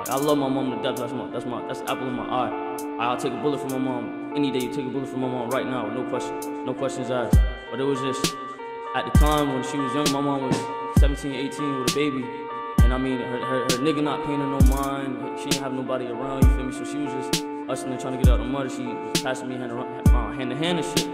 Like, I love my mom to death. That's the apple in my eye. I'll take a bullet from my mom. Any day you take a bullet from my mom right now, no question. No questions asked. But it was just, at the time when she was young, my mom was 17, 18 with a baby. And I mean, her nigga not paying her no mind. She didn't have nobody around, you feel me? So she was just hustling and trying to get out of the mud. She was passing me hand to hand and shit.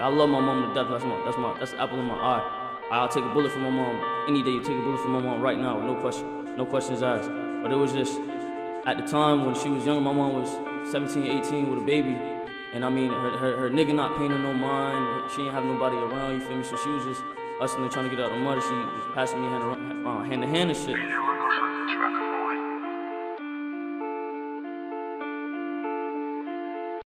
I love my mom to death. That's the apple in my eye. I'll take a bullet from my mom. Any day you take a bullet from my mom right now, no question. No questions asked. But it was just, at the time when she was young, my mom was 17, 18 with a baby. And I mean, her nigga not paying her no mind. She didn't have nobody around, you feel me? So she was just hustling and trying to get out of the mud. She was passing me hand to hand and shit.